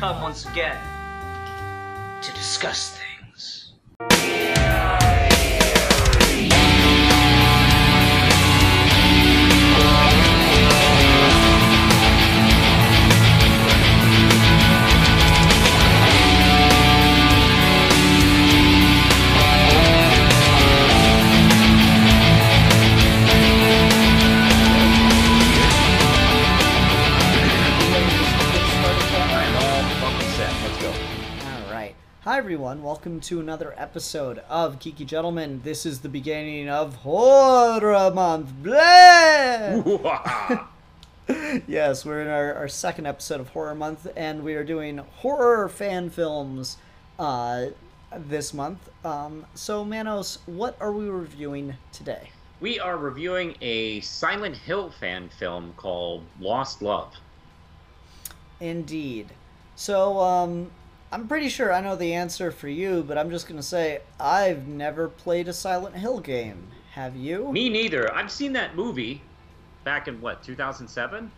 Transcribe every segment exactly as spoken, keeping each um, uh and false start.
come once again to discuss things. Hi everyone, welcome to another episode of Geeky Gentlemen. This is the beginning of Horror Month. Yes, we're in our, our second episode of Horror Month, and we are doing horror fan films uh, this month. Um, so, Manos, what are we reviewing today? We are reviewing a Silent Hill fan film called Lost Love. Indeed. So, um... I'm pretty sure I know the answer for you, but I'm just going to say I've never played a Silent Hill game. Have you? Me neither. I've seen that movie back in, what, two thousand seven?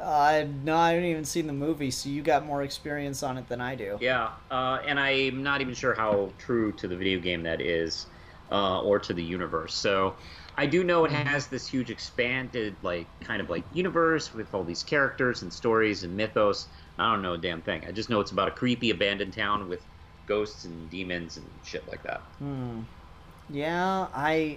Uh, no, I haven't even seen the movie, so you got more experience on it than I do. Yeah, uh, and I'm not even sure how true to the video game that is, uh, or to the universe. So I do know it has this huge expanded, like, kind of like universe with all these characters and stories and mythos. I don't know a damn thing. I just know it's about a creepy abandoned town with ghosts and demons and shit like that. Hmm. Yeah, I...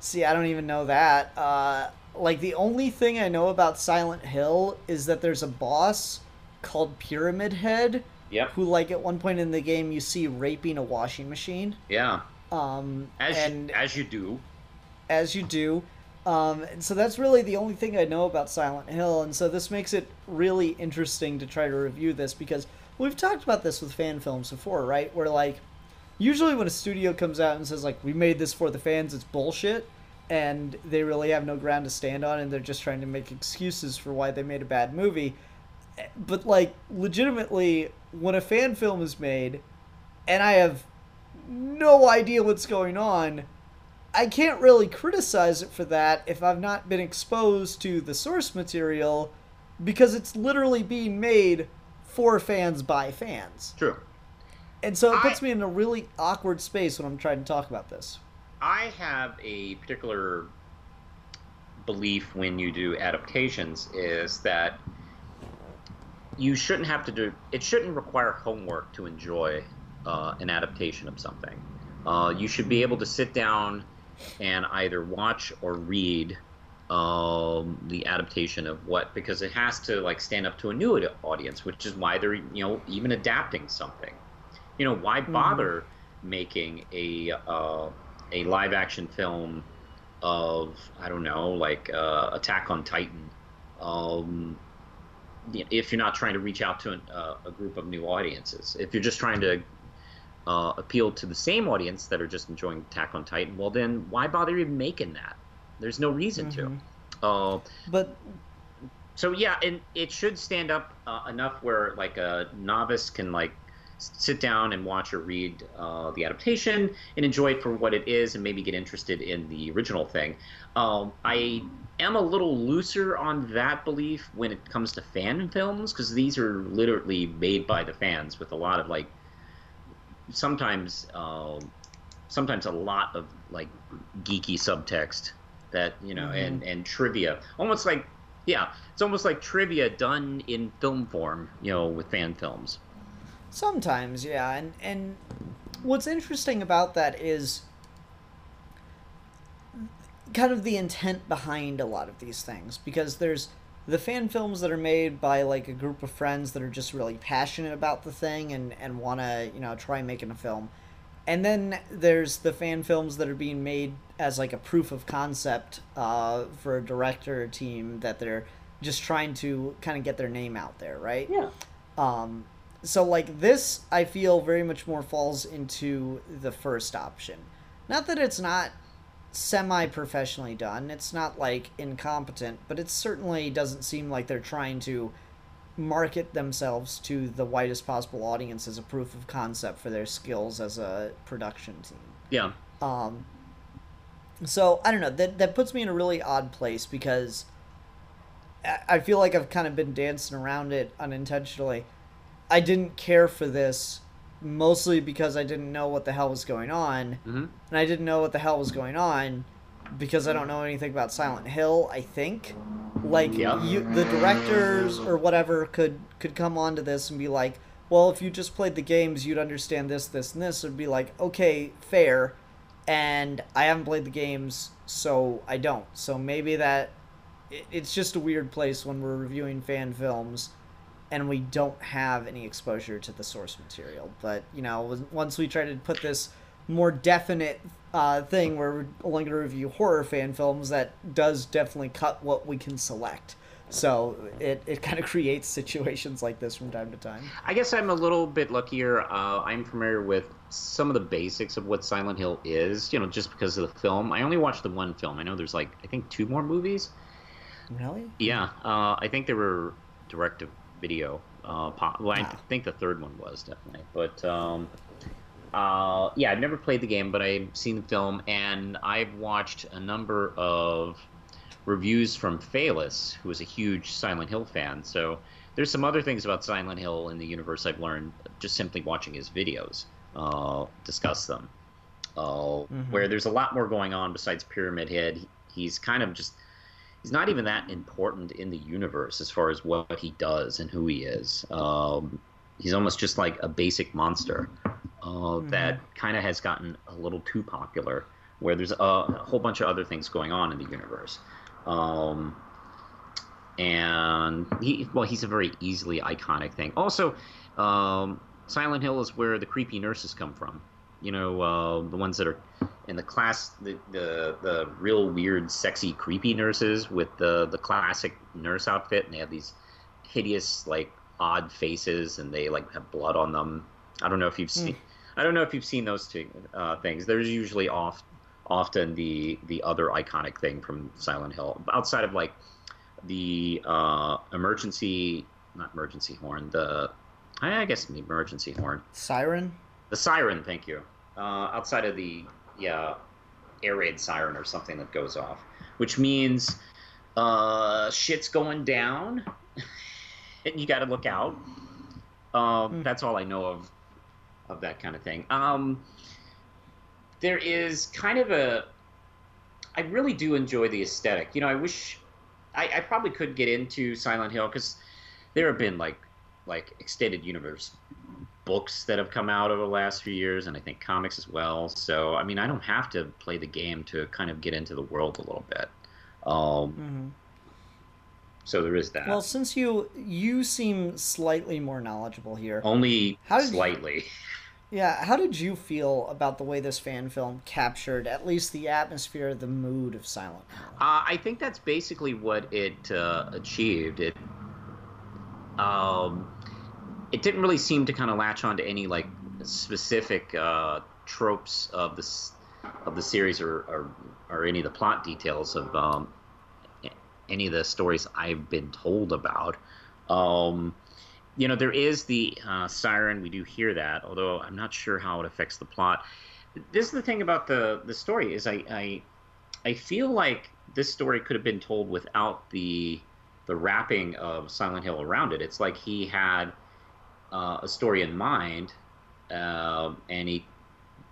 See, I don't even know that. Uh, like, the only thing I know about Silent Hill is that there's a boss called Pyramid Head. Yep. Who, like, at one point in the game, you see raping a washing machine. Yeah. Um, as, and, you, as you do. As you do. Um, and so that's really the only thing I know about Silent Hill, and so this makes it really interesting to try to review this, because we've talked about this with fan films before, right? Where, like, usually when a studio comes out and says, like, we made this for the fans, it's bullshit, and they really have no ground to stand on, and they're just trying to make excuses for why they made a bad movie. But, like, legitimately, when a fan film is made, and I have no idea what's going on, I can't really criticize it for that if I've not been exposed to the source material, because it's literally being made for fans by fans. True. And so it I, puts me in a really awkward space when I'm trying to talk about this. I have a particular belief when you do adaptations is that you shouldn't have to do, it shouldn't require homework to enjoy uh, an adaptation of something. Uh, you should be able to sit down and either watch or read um, the adaptation of what, because it has to, like, stand up to a new audience, which is why they're, you know, even adapting something. You know, why bother mm-hmm. making a uh, a live action film of, I don't know, like uh, Attack on Titan, um, if you're not trying to reach out to an, uh, a group of new audiences, if you're just trying to Uh, appeal to the same audience that are just enjoying Attack on Titan, well then why bother even making that? There's no reason mm-hmm. to. Uh, but so yeah, and it should stand up uh, enough where, like, a novice can, like, sit down and watch or read uh, the adaptation and enjoy it for what it is and maybe get interested in the original thing. Um, I am a little looser on that belief when it comes to fan films, because these are literally made by the fans with a lot of, like, sometimes uh, sometimes a lot of, like, geeky subtext that, you know, mm-hmm. and, and trivia. Almost like, yeah, it's almost like trivia done in film form, you know, with fan films. Sometimes, yeah. And, and what's interesting about that is kind of the intent behind a lot of these things, because there's the fan films that are made by, like, a group of friends that are just really passionate about the thing and, and want to, you know, try making a film. And then there's the fan films that are being made as, like, a proof of concept uh, for a director or team that they're just trying to kind of get their name out there, right? Yeah. Um, so, like, this, I feel, very much more falls into the first option. Not that it's not semi-professionally done. It's not, like, incompetent, but it certainly doesn't seem like they're trying to market themselves to the widest possible audience as a proof of concept for their skills as a production team. Yeah. Um. So, I don't know. That, that puts me in a really odd place, because I feel like I've kind of been dancing around it unintentionally. I didn't care for this mostly because I didn't know what the hell was going on. Mm-hmm. And I didn't know what the hell was going on because I don't know anything about Silent Hill, I think. Like, yeah. you, the directors or whatever could, could come onto this and be like, well, if you just played the games, you'd understand this, this, and this. It'd be like, okay, fair. And I haven't played the games, so I don't. So maybe that... It's just a weird place when we're reviewing fan films and we don't have any exposure to the source material. But, you know, once we try to put this more definite uh, thing where we're only going to review horror fan films, that does definitely cut what we can select. So it, it kind of creates situations like this from time to time. I guess I'm a little bit luckier. Uh, I'm familiar with some of the basics of what Silent Hill is, you know, just because of the film. I only watched the one film. I know there's like, I think, two more movies. Really? Yeah. Uh, I think they were direct-to-video. Uh, pop- well, wow. I think the third one was, definitely. But, um, uh, yeah, I've never played the game, but I've seen the film, and I've watched a number of reviews from Phalis, who is a huge Silent Hill fan. So there's some other things about Silent Hill in the universe I've learned just simply watching his videos uh, discuss them, uh, mm-hmm. where there's a lot more going on besides Pyramid Head. He, he's kind of just... He's not even that important in the universe as far as what he does and who he is. Um, he's almost just like a basic monster uh, mm-hmm. that kind of has gotten a little too popular, where there's a, a whole bunch of other things going on in the universe. Um, and he, well, he's a very easily iconic thing. Also, um, Silent Hill is where the creepy nurses come from. You know, uh, the ones that are in the class, the, the the real weird, sexy, creepy nurses with the, the classic nurse outfit. And they have these hideous, like, odd faces, and they, like, have blood on them. I don't know if you've seen mm. I don't know if you've seen those two uh, things. There's usually off, often the, the other iconic thing from Silent Hill. Outside of, like, the uh, emergency, not emergency horn, the, I guess the emergency horn. Siren? The siren, thank you. Uh, outside of the yeah, air raid siren or something that goes off, which means uh, shit's going down, and you got to look out. Uh, mm. That's all I know of of that kind of thing. Um, there is kind of a. I really do enjoy the aesthetic. You know, I wish I, I probably could get into Silent Hill because there have been like like extended universe books that have come out over the last few years, and I think comics as well. So, I mean, I don't have to play the game to kind of get into the world a little bit. Um, mm-hmm. So there is that. Well, since you you seem slightly more knowledgeable here. Only how did slightly. You, yeah, how did you feel about the way this fan film captured at least the atmosphere, the mood of Silent Hill? Uh, I think that's basically what it uh, achieved. It... Um, It didn't really seem to kind of latch on to any like specific uh, tropes of the of the series or, or or any of the plot details of um, any of the stories I've been told about. Um, you know, there is the uh, siren. We do hear that, although I'm not sure how it affects the plot. This is the thing about the the story is I I, I feel like this story could have been told without the the wrapping of Silent Hill around it. It's like he had Uh, a story in mind, uh, and he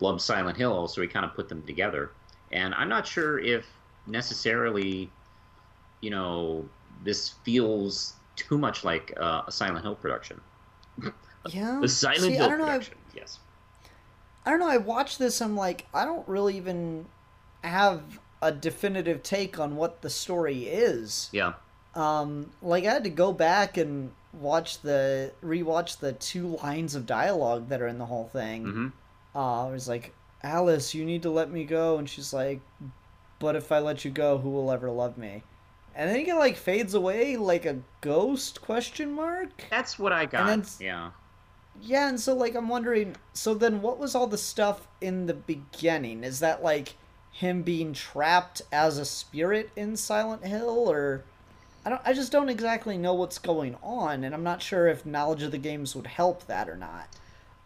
loved Silent Hill, so he kind of put them together. And I'm not sure if necessarily, you know, this feels too much like uh, a Silent Hill production. Yeah, the Silent See, Hill I don't know, production. I've, yes. I don't know. I watched this. I'm like, I don't really even have a definitive take on what the story is. Yeah. Um, like I had to go back and watch the rewatch the two lines of dialogue that are in the whole thing. Mm-hmm. Uh, it was like, Alice, you need to let me go, and she's like, but if I let you go, who will ever love me? And then it like fades away like a ghost question mark. That's what I got. And then, yeah. Yeah, and so like I'm wondering, so then what was all the stuff in the beginning? Is that like him being trapped as a spirit in Silent Hill, or? I don't. I just don't exactly know what's going on, and I'm not sure if knowledge of the games would help that or not.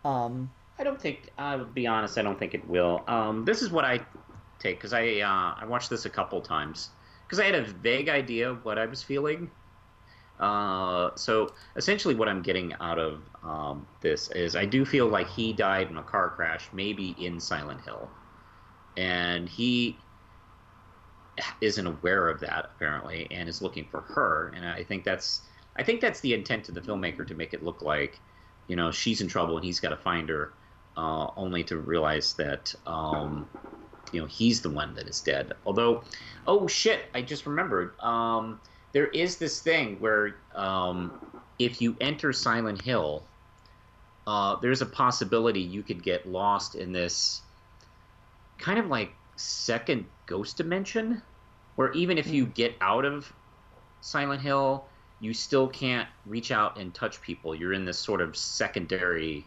Um, I don't think. I'll be honest. I don't think it will. Um, this is what I take because I uh, I watched this a couple times because I had a vague idea of what I was feeling, Uh, so essentially what I'm getting out of um, this is I do feel like he died in a car crash, maybe in Silent Hill. And he isn't aware of that, apparently, and is looking for her. And I think that's I think that's the intent of the filmmaker, to make it look like, you know, she's in trouble and he's got to find her, uh, only to realize that, um, you know, he's the one that is dead. Although, oh, shit, I just remembered. Um, there is this thing where um, if you enter Silent Hill, uh, there's a possibility you could get lost in this kind of like second ghost dimension, where even if you get out of Silent Hill, you still can't reach out and touch people. You're in this sort of secondary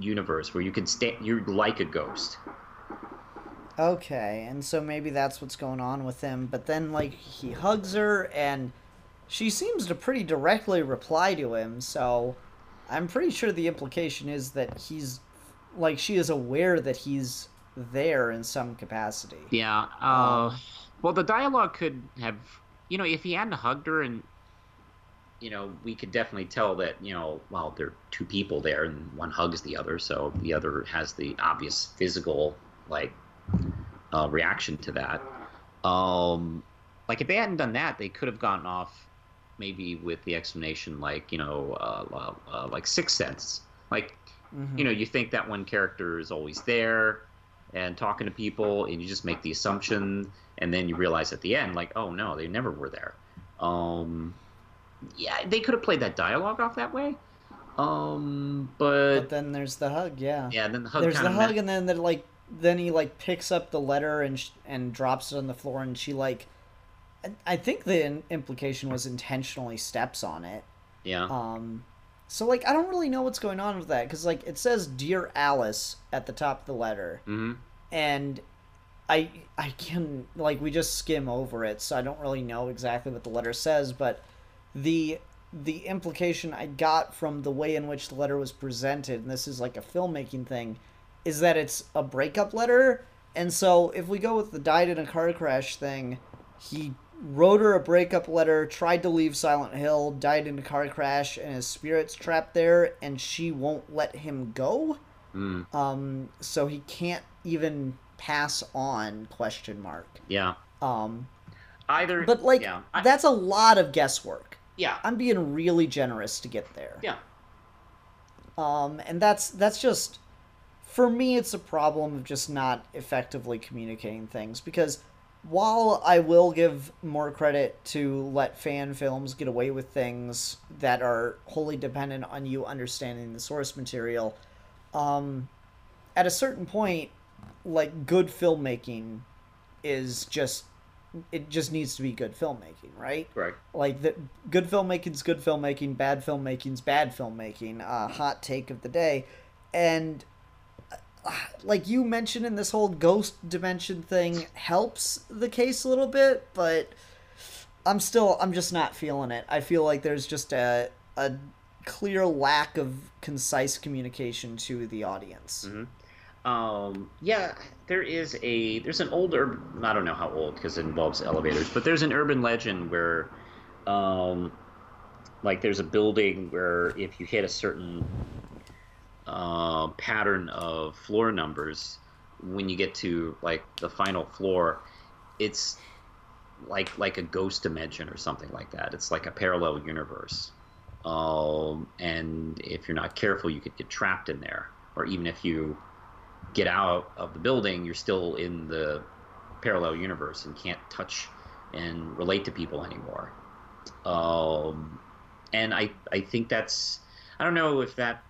universe where you can stay, you're like a ghost. Okay, and so maybe that's what's going on with him. But then, like, he hugs her, and she seems to pretty directly reply to him. So I'm pretty sure the implication is that he's, like, she is aware that he's there in some capacity. Yeah. Uh, um, well, the dialogue could have, you know, if he hadn't hugged her and, you know, we could definitely tell that, you know, well, there are two people there and one hugs the other, so the other has the obvious physical, like, uh, reaction to that. Um, like, if they hadn't done that, they could have gotten off maybe with the explanation, like, you know, uh, uh, like Sixth Sense. Like, mm-hmm. you know, you think that one character is always there and talking to people, and you just make the assumption, and then you realize at the end, like, oh, no, they never were there. Um... Yeah, they could have played that dialogue off that way, um, but... But then there's the hug, yeah. Yeah, then the hug. There's the hug, met... and then they're like, then he like picks up the letter and sh and drops it on the floor, and she like, I, I think the implication was intentionally steps on it. Yeah. Um, so like I don't really know what's going on with that, because like it says "Dear Alice" at the top of the letter, mm-hmm. and I I can like we just skim over it, so I don't really know exactly what the letter says, but. The the implication I got from the way in which the letter was presented, and this is like a filmmaking thing, is that it's a breakup letter. And so if we go with the died in a car crash thing, he wrote her a breakup letter, tried to leave Silent Hill, died in a car crash, and his spirit's trapped there, and she won't let him go. Mm. Um, so he can't even pass on, question mark. Yeah. Um, Either. But like, yeah, I, that's a lot of guesswork. Yeah, I'm being really generous to get there. Yeah. Um, and that's that's just, for me, it's a problem of just not effectively communicating things, because while I will give more credit to let fan films get away with things that are wholly dependent on you understanding the source material, um, at a certain point, like, good filmmaking is just. It just needs to be good filmmaking, right? Right. Like, the, good filmmaking's good filmmaking, bad filmmaking's bad filmmaking, uh, hot take of the day. And, uh, like, you mentioned in this whole ghost dimension thing helps the case a little bit, but I'm still, I'm just not feeling it. I feel like there's just a, a clear lack of concise communication to the audience. Mm-hmm. Um, yeah, there is a, there's an old urban, I don't know how old because it involves elevators, but there's an urban legend where, um, like there's a building where if you hit a certain, uh, pattern of floor numbers, when you get to like the final floor, it's like, like a ghost dimension or something like that. It's like a parallel universe. Um, and if you're not careful, you could get trapped in there, or even if you get out of the building, you're still in the parallel universe and can't touch and relate to people anymore. Um, and I, I think that's, I don't know if that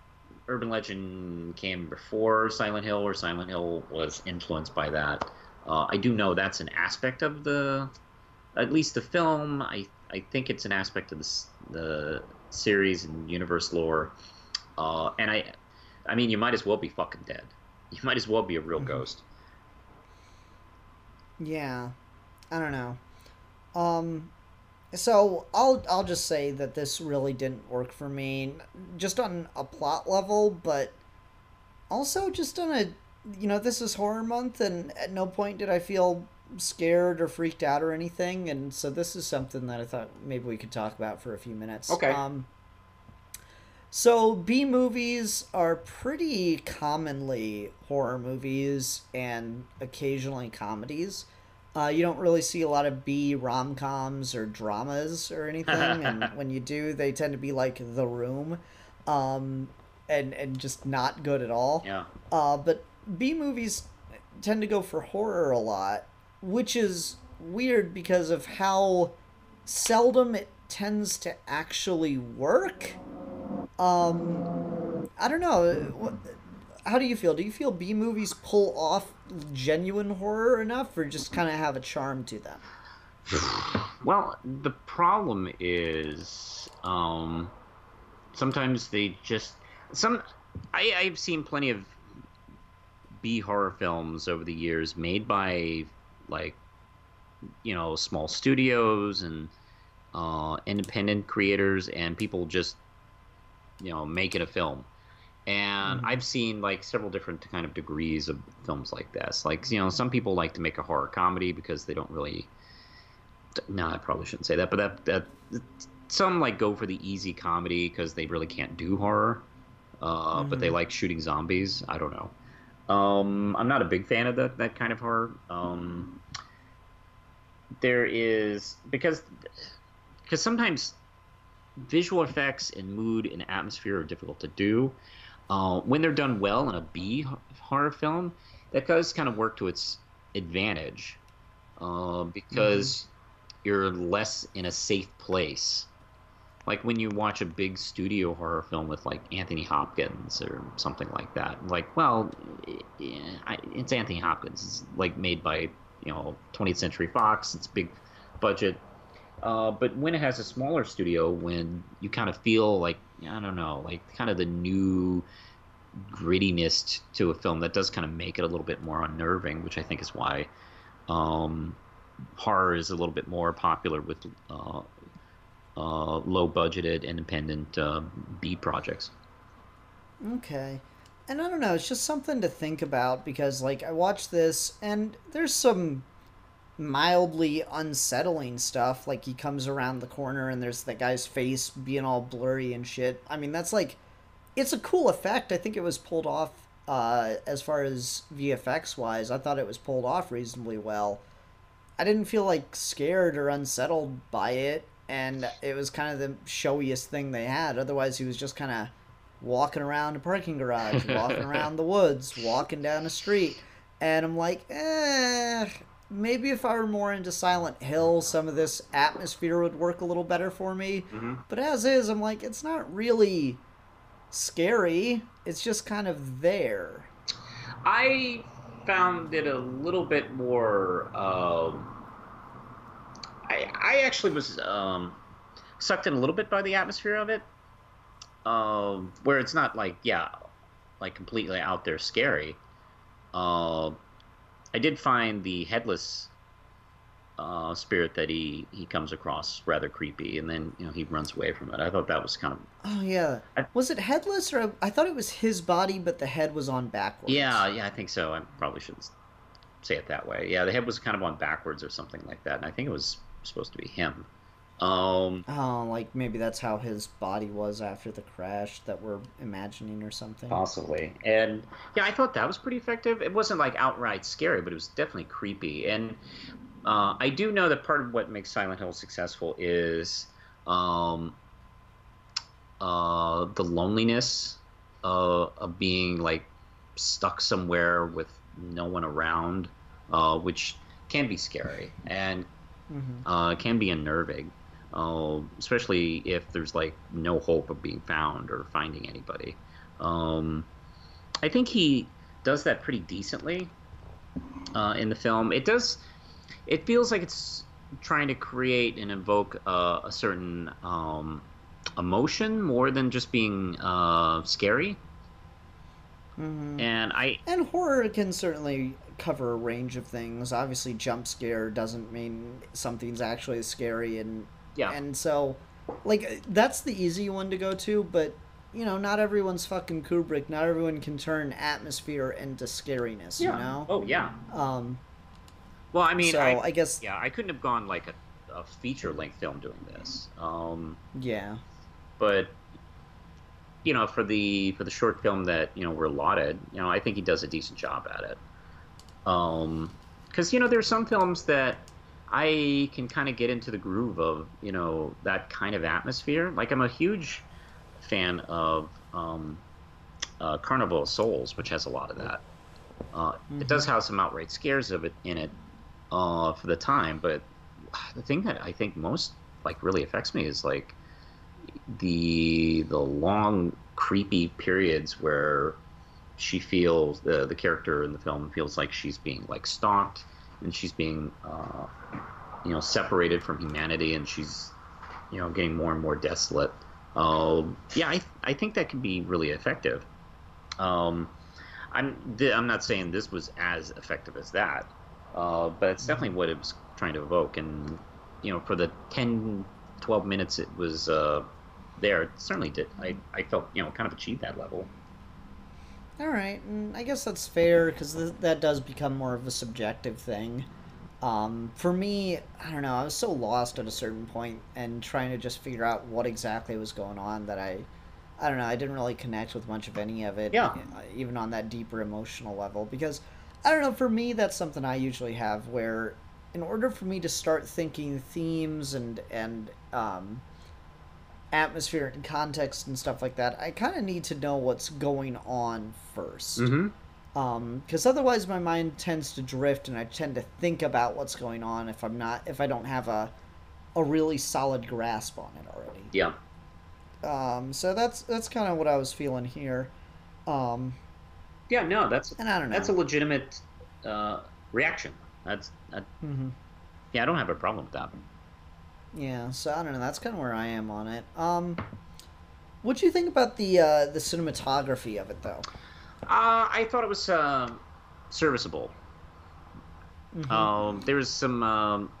urban legend came before Silent Hill or Silent Hill was influenced by that. Uh, I do know that's an aspect of the, at least the film. I, I think it's an aspect of the, the series and universe lore. Uh, and I, I mean, you might as well be fucking dead. You might as well be a real ghost. Yeah. I don't know. Um, so I'll, I'll just say that this really didn't work for me, just on a plot level, but also just on a, you know, this is horror month, and at no point did I feel scared or freaked out or anything, and so this is something that I thought maybe we could talk about for a few minutes. Okay. Um, so B movies are pretty commonly horror movies and occasionally comedies. Uh, you don't really see a lot of B rom-coms or dramas or anything, and when you do, they tend to be like The Room, um, and and just not good at all. Yeah. Uh, but B movies tend to go for horror a lot, which is weird because of how seldom it tends to actually work. Um, I don't know. How do you feel? Do you feel B movies pull off genuine horror enough, or just kind of have a charm to them? Well, the problem is um, sometimes they just some. I, I've seen plenty of B horror films over the years made by, like, you know, small studios and uh, independent creators, and people just, you know, make it a film. And mm-hmm. I've seen, like, several different kind of degrees of films like this. Like, you know, some people like to make a horror comedy because they don't really... No, I probably shouldn't say that. But that, that some, like, go for the easy comedy because they really can't do horror. Uh, mm-hmm. But they like shooting zombies. I don't know. Um, I'm not a big fan of that, that kind of horror. Um, there is... Because, because sometimes visual effects and mood and atmosphere are difficult to do. Uh, when they're done well in a B horror film, that does kind of work to its advantage uh, because mm-hmm. you're less in a safe place. Like when you watch a big studio horror film with, like, Anthony Hopkins or something like that. Like, well, it's Anthony Hopkins. It's, like, made by, you know, twentieth century fox. It's big budget. Uh, but when it has a smaller studio, when you kind of feel like, I don't know, like kind of the new grittiness to a film, that does kind of make it a little bit more unnerving, which I think is why um, horror is a little bit more popular with uh, uh, low-budgeted, independent uh, B projects. Okay. And I don't know, it's just something to think about because, like, I watched this and there's some mildly unsettling stuff, like he comes around the corner and there's that guy's face being all blurry and shit. I mean, that's like, it's a cool effect. I think it was pulled off uh as far as V F X wise. I thought it was pulled off reasonably well. I didn't feel, like, scared or unsettled by it, and it was kind of the showiest thing they had. Otherwise he was just kind of walking around a parking garage, walking around the woods, walking down a street, and I'm like, eh, maybe if I were more into Silent Hill, some of this atmosphere would work a little better for me. Mm-hmm. But as is, I'm like, it's not really scary. It's just kind of there. I found it a little bit more... Um, I, I actually was um, sucked in a little bit by the atmosphere of it, um, where it's not, like, yeah, like completely out there scary. Uh, I did find the headless uh, spirit that he, he comes across rather creepy, and then, you know, he runs away from it. I thought that was kind of... Oh, yeah. I, was it headless, or... I thought it was his body, but the head was on backwards. Yeah, yeah, I think so. I probably shouldn't say it that way. Yeah, the head was kind of on backwards or something like that, and I think it was supposed to be him. Um, oh, like, maybe that's how his body was after the crash that we're imagining or something. Possibly. And, yeah, I thought that was pretty effective. It wasn't, like, outright scary, but it was definitely creepy. And uh, I do know that part of what makes Silent Hill successful is um, uh, the loneliness uh, of being, like, stuck somewhere with no one around, uh, which can be scary and mm-hmm. uh, can be unnerving. Uh, especially if there's, like, no hope of being found or finding anybody. Um, I think he does that pretty decently uh, in the film. It does. It feels like it's trying to create and evoke uh, a certain um, emotion more than just being uh, scary. Mm-hmm. And I and horror can certainly cover a range of things. Obviously, jump scare doesn't mean something's actually scary and. Yeah. And so, like, that's the easy one to go to, but, you know, not everyone's fucking Kubrick. Not everyone can turn atmosphere into scariness, yeah. You know? Oh, yeah. Um, Well, I mean, so, I, I guess... Yeah, I couldn't have gone, like, a, a feature-length film doing this. Um, yeah. But, you know, for the for the short film that, you know, we're lauded, you know, I think he does a decent job at it. Um, because, you know, there's some films that I can kind of get into the groove of, you know, that kind of atmosphere. Like, I'm a huge fan of um, uh, Carnival of Souls, which has a lot of that. Uh, mm-hmm. It does have some outright scares of it in it uh, for the time, but the thing that I think most, like, really affects me is, like, the the long, creepy periods where she feels, the, the character in the film feels like she's being, like, stalked, and she's being, uh, you know, separated from humanity, and she's, you know, getting more and more desolate. Uh, yeah, I th- I think that can be really effective. Um, I'm th- I'm not saying this was as effective as that, uh, but it's definitely what it was trying to evoke. And, you know, for the ten, twelve minutes it was uh, there, it certainly did. I, I felt, you know, kind of achieved that level. All right, and I guess that's fair, because th- that does become more of a subjective thing. Um, for me, I don't know, I was so lost at a certain point and trying to just figure out what exactly was going on that I, I don't know, I didn't really connect with much of any of it, yeah. Even on that deeper emotional level, because, I don't know, for me, that's something I usually have, where in order for me to start thinking themes and, and um, atmosphere and context and stuff like that, I kind of need to know what's going on first. Mm-hmm. Because um, otherwise my mind tends to drift, and I tend to think about what's going on if I'm not, if I don't have a a really solid grasp on it already. Yeah. Um, so that's that's kind of what I was feeling here. Um, yeah, no, that's and I don't know. That's a legitimate uh, reaction. That's that, mm-hmm. Yeah, I don't have a problem with that. Yeah, so I don't know. That's kind of where I am on it. Um, what do you think about the uh, the cinematography of it, though? Uh, I thought it was uh, serviceable. Mm-hmm. Um, there was some um,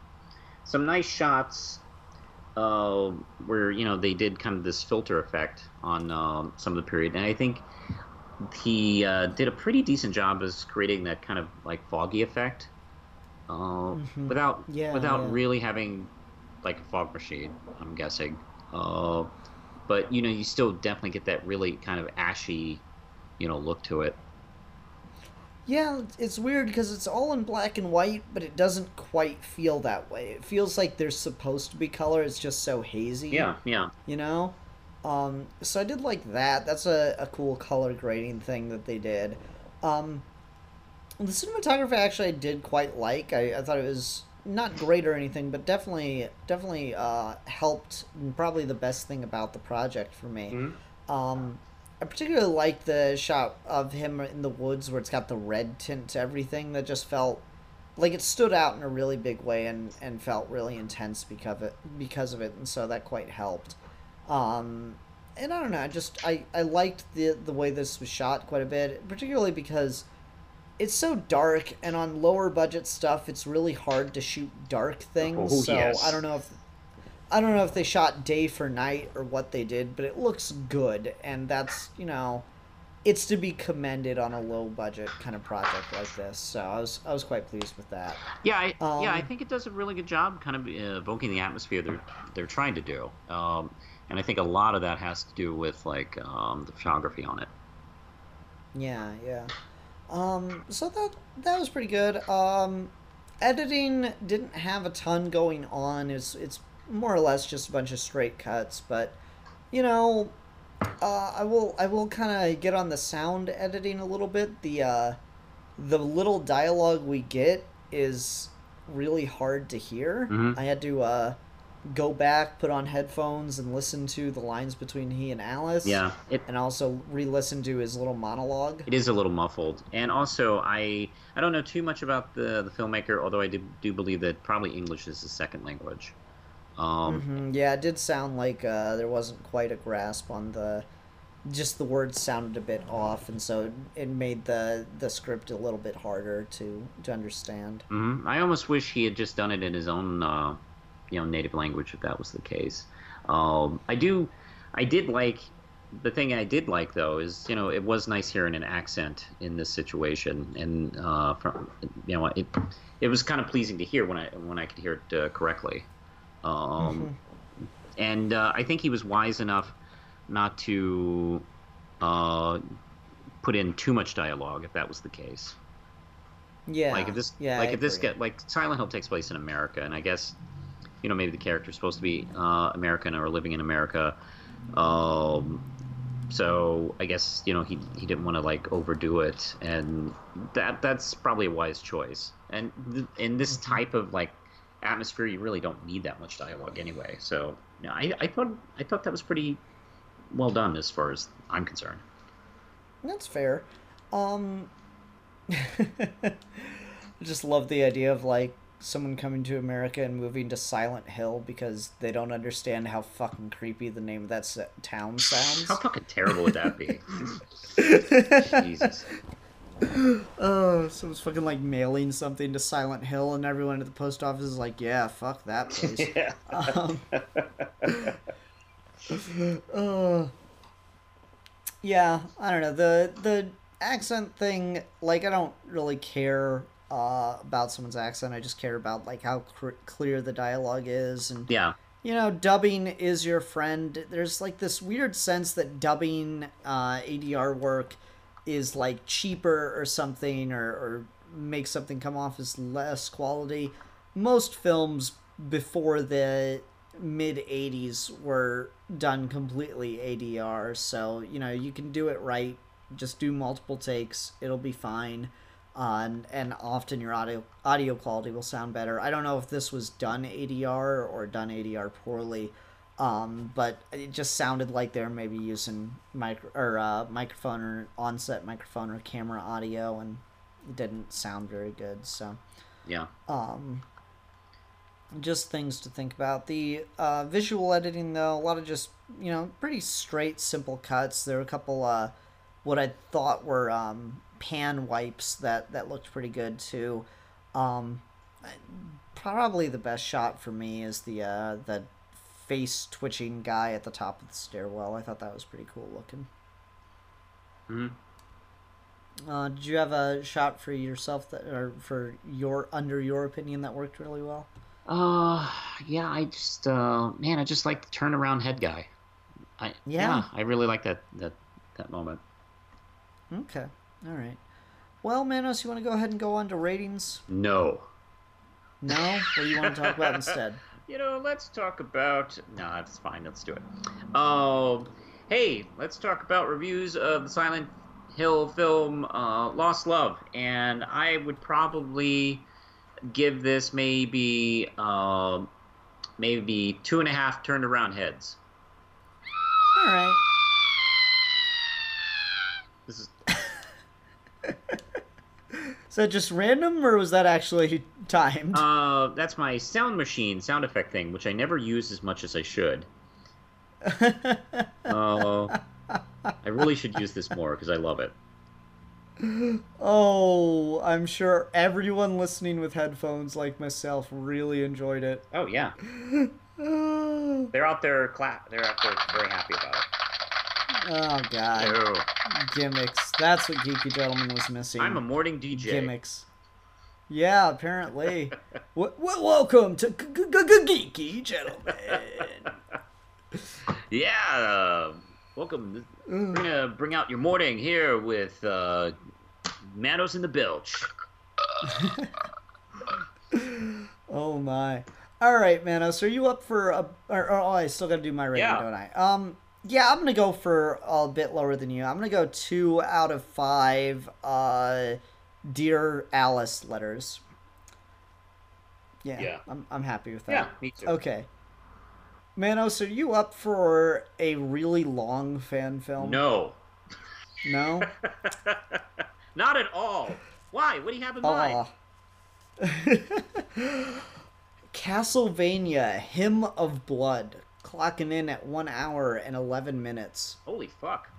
some nice shots uh, where, you know, they did kind of this filter effect on um, some of the period, and I think he uh, did a pretty decent job as creating that kind of like foggy effect uh, mm-hmm. without yeah, without yeah. really having like a fog machine, I'm guessing. Uh, but you know, you still definitely get that really kind of ashy, you know, look to it. Yeah, it's weird because it's all in black and white, but it doesn't quite feel that way. It feels like there's supposed to be color, it's just so hazy. Yeah, yeah. You know? Um, so I did like that. That's a, a cool color grading thing that they did. Um, the cinematography actually I did quite like. I, I thought it was not great or anything, but definitely definitely uh, helped, and probably the best thing about the project for me. Mm-hmm. Um I particularly like the shot of him in the woods where it's got the red tint to everything. That just felt like it stood out in a really big way, and, and felt really intense because of it, because of it, and so that quite helped. Um, and I don't know, I just I, I liked the the way this was shot quite a bit, particularly because it's so dark, and on lower budget stuff, it's really hard to shoot dark things. Oh, so yes. I don't know if. I don't know if they shot day for night or what they did, but it looks good, and that's, you know, it's to be commended on a low-budget kind of project like this. So I was I was quite pleased with that. Yeah, I, um, yeah, I think it does a really good job kind of evoking the atmosphere they're they're trying to do, um, and I think a lot of that has to do with like um, the photography on it. Yeah, yeah. Um, so that that was pretty good. Um, editing didn't have a ton going on. It's it's. More or less just a bunch of straight cuts, but you know, uh, I will I will kind of get on the sound editing a little bit. The uh, the little dialogue we get is really hard to hear. Mm-hmm. I had to uh, go back, put on headphones, and listen to the lines between he and Alice. Yeah, it, and also re-listen to his little monologue. It is a little muffled, and also I I don't know too much about the the filmmaker, although I do, do believe that probably English is his second language. Um, mm-hmm. Yeah, it did sound like uh, there wasn't quite a grasp on the, just the words sounded a bit off, and so it made the, the script a little bit harder to, to understand. Mm-hmm. I almost wish he had just done it in his own, uh, you know, native language if that was the case. Um, I do, I did like the thing I did like, though, is, you know, it was nice hearing an accent in this situation, and uh, from, you know, it it was kind of pleasing to hear when I when I could hear it uh, correctly. Um, mm-hmm. And uh, I think he was wise enough not to uh, put in too much dialogue, if that was the case. Yeah. Like if this, yeah, like I if agree. this get like Silent Hill takes place in America, and I guess, you know, maybe the character's supposed to be uh, American or living in America. Um, so I guess, you know, he he didn't want to like overdo it, and that that's probably a wise choice. And th- in this type of like atmosphere, you really don't need that much dialogue anyway. So you know, I I thought I thought that was pretty well done as far as I'm concerned. That's fair. Um, I just love the idea of like someone coming to America and moving to Silent Hill because they don't understand how fucking creepy the name of that se- town sounds. How fucking terrible would that be? Jesus. Oh, someone's fucking like mailing something to Silent Hill, and everyone at the post office is like, yeah, fuck that place. Yeah. Um, uh, yeah, I don't know. The, the accent thing, like, I don't really care Uh, about someone's accent. I just care about like how cr- clear the dialogue is, and yeah, you know, dubbing is your friend. There's like this weird sense that dubbing uh, A D R work is like cheaper or something, or, or makes something come off as less quality. Most films before the mid eighties were done completely A D R, so you know, you can do it right. Just do multiple takes, it'll be fine. Uh, and, and often your audio audio quality will sound better. I don't know if this was done A D R or done A D R poorly, um, but it just sounded like they were maybe using micro or uh, microphone or on-set microphone or camera audio, and it didn't sound very good. So, yeah, um, just things to think about. The uh, visual editing, though, a lot of just, you know, pretty straight, simple cuts. There were a couple uh, what I thought were Um, pan wipes that that looked pretty good too. Um probably the best shot for me is the uh the face twitching guy at the top of the stairwell. I thought that was pretty cool looking. Mm-hmm. Uh did you have a shot for yourself that, or for your under your opinion, that worked really well? Uh yeah, I just uh man, I just like the turnaround head guy. I yeah, yeah I really like that that that moment. Okay. All right. Well, Manos, you want to go ahead and go on to ratings? No. No? What do you want to talk about instead? You know, let's talk about... No, that's fine. Let's do it. Um, hey, let's talk about reviews of the Silent Hill film uh, Lost Love. And I would probably give this maybe uh, maybe two and a half turned around heads. All right. This is... Is that just random, or was that actually timed? Uh, that's my sound machine sound effect thing, which I never use as much as I should. Oh, uh, I really should use this more because I love it. Oh, I'm sure everyone listening with headphones like myself really enjoyed it. Oh yeah, they're out there clap. They're out there very happy about it. Oh, God. Ew. Gimmicks. That's what Geeky Gentleman was missing. I'm a morning D J. Gimmicks. Yeah, apparently. w- w- welcome to g- g- g- Geeky Gentleman. Yeah. Uh, welcome. We're going to bring out your morning here with uh, Manos and the Belch. Oh, my. All right, Manos. Are you up for a... Or, or, oh, I still got to do my rating, yeah. Don't I? Um... Yeah, I'm going to go for a bit lower than you. I'm going to go two out of five uh, Dear Alice letters. Yeah, yeah. I'm I'm happy with that. Yeah, me too. Okay. Manos, are you up for a really long fan film? No. No? Not at all. Why? What do you have in mind? Uh, Castlevania, Hymn of Blood. Clocking in at one hour and eleven minutes. Holy fuck!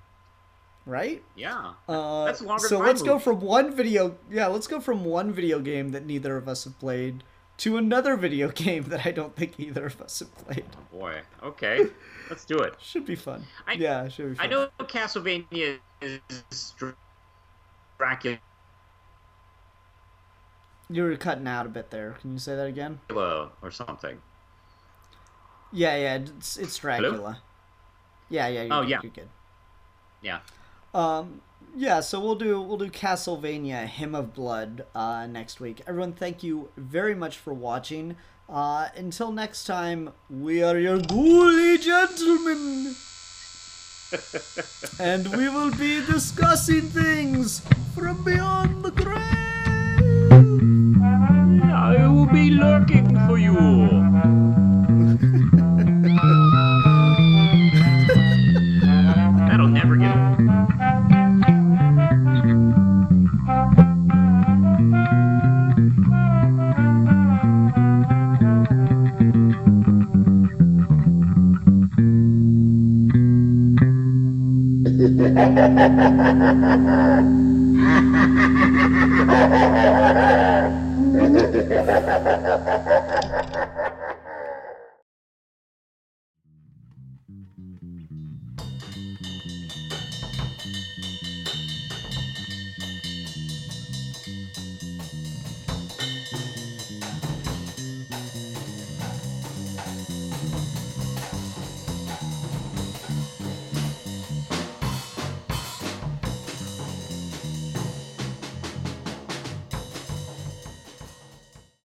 Right? Yeah. Uh, That's longer. So let's movie. go from one video. Yeah, let's go from one video game that neither of us have played to another video game that I don't think either of us have played. Oh boy. Okay. Let's do it. Should be fun. I, yeah, should be fun. I know Castlevania is Dracula. You were cutting out a bit there. Can you say that again? Dracula or something. Yeah, yeah. It's, it's Dracula. Hello? Yeah, yeah. You're, oh, yeah. You're good. Yeah. Um... Yeah, so we'll do we'll do Castlevania, Hymn of Blood uh, next week. Everyone, thank you very much for watching. Uh, until next time, we are your ghouly gentlemen, and we will be discussing things from beyond the grave. I will be lurking for you.